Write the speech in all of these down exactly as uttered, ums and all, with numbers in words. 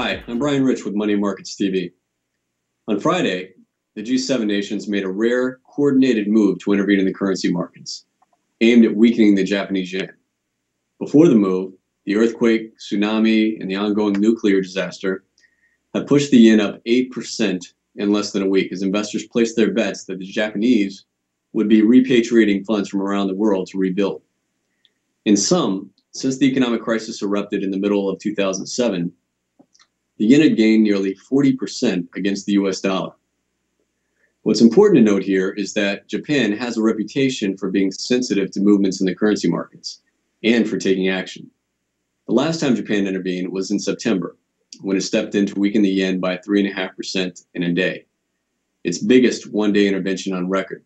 Hi, I'm Brian Rich with Money and Markets T V. On Friday, the G seven nations made a rare, coordinated move to intervene in the currency markets, aimed at weakening the Japanese yen. Before the move, the earthquake, tsunami, and the ongoing nuclear disaster have pushed the yen up eight percent in less than a week as investors placed their bets that the Japanese would be repatriating funds from around the world to rebuild. In sum, since the economic crisis erupted in the middle of two thousand seven, the yen had gained nearly forty percent against the U S dollar. What's important to note here is that Japan has a reputation for being sensitive to movements in the currency markets and for taking action. The last time Japan intervened was in September, when it stepped in to weaken the yen by three point five percent in a day, its biggest one-day intervention on record.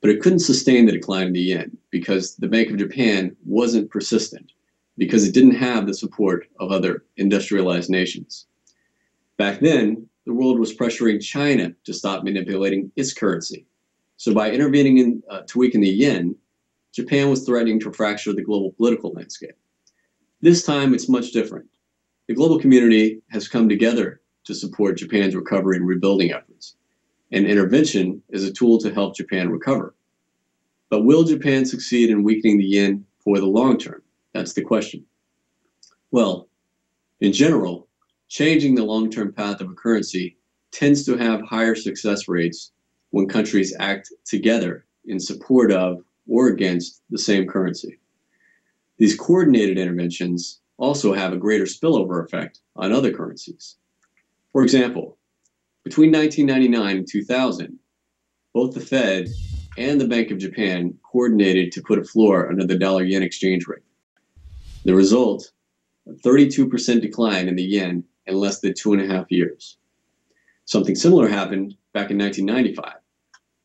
But it couldn't sustain the decline in the yen because the Bank of Japan wasn't persistent, because it didn't have the support of other industrialized nations. Back then, the world was pressuring China to stop manipulating its currency. So by intervening in, uh, to weaken the yen, Japan was threatening to fracture the global political landscape. This time, it's much different. The global community has come together to support Japan's recovery and rebuilding efforts, and intervention is a tool to help Japan recover. But will Japan succeed in weakening the yen for the long term? That's the question. Well, in general, changing the long-term path of a currency tends to have higher success rates when countries act together in support of or against the same currency. These coordinated interventions also have a greater spillover effect on other currencies. For example, between nineteen ninety-nine and two thousand, both the Fed and the Bank of Japan coordinated to put a floor under the dollar-yen exchange rate. The result, a thirty-two percent decline in the yen in less than two and a half years. Something similar happened back in nineteen ninety-five,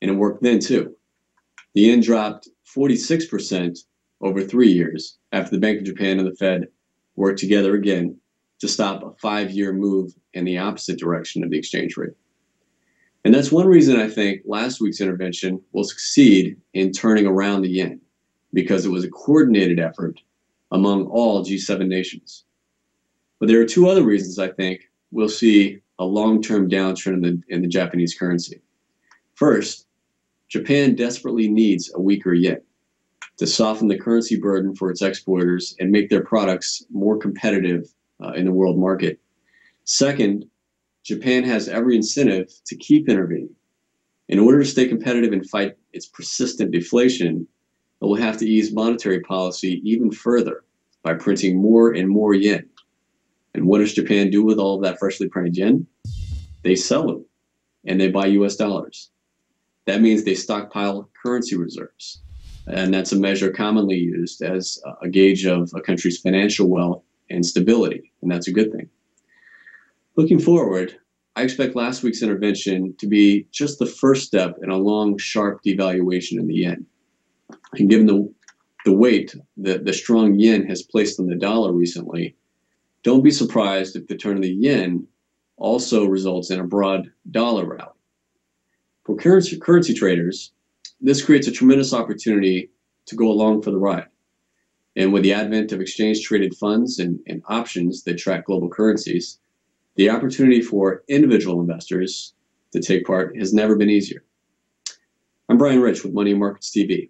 and it worked then too. The yen dropped forty-six percent over three years after the Bank of Japan and the Fed worked together again to stop a five-year move in the opposite direction of the exchange rate. And that's one reason I think last week's intervention will succeed in turning around the yen, because it was a coordinated effort among all G seven nations. But there are two other reasons I think we'll see a long-term downturn in the, in the Japanese currency. First, Japan desperately needs a weaker yen to soften the currency burden for its exporters and make their products more competitive uh, in the world market. Second, Japan has every incentive to keep intervening. In order to stay competitive and fight its persistent deflation, but will have to ease monetary policy even further by printing more and more yen. And what does Japan do with all of that freshly printed yen? They sell it, and they buy U S dollars. That means they stockpile currency reserves. And that's a measure commonly used as a gauge of a country's financial wealth and stability, and that's a good thing. Looking forward, I expect last week's intervention to be just the first step in a long, sharp devaluation in the yen. And given the, the weight that the strong yen has placed on the dollar recently, don't be surprised if the turn of the yen also results in a broad dollar rally. For currency, currency traders, this creates a tremendous opportunity to go along for the ride. And with the advent of exchange-traded funds and, and options that track global currencies, the opportunity for individual investors to take part has never been easier. I'm Brian Rich with Money and Markets T V.